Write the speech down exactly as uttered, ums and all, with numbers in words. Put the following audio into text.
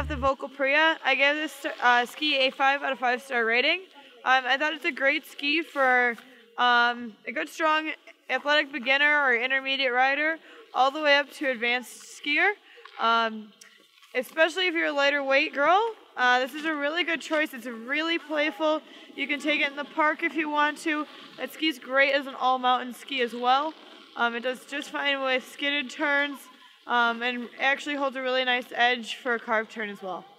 off the Volkl Pyra. I gave this uh, ski a five out of five star rating. Um, I thought it's a great ski for um, a good, strong, athletic beginner or intermediate rider, all the way up to advanced skier. Um, especially if you're a lighter weight girl, uh, this is a really good choice. It's really playful. You can take it in the park if you want to. That ski's great as an all-mountain ski as well. Um, it does just fine with skidded turns, um, and actually holds a really nice edge for a carved turn as well.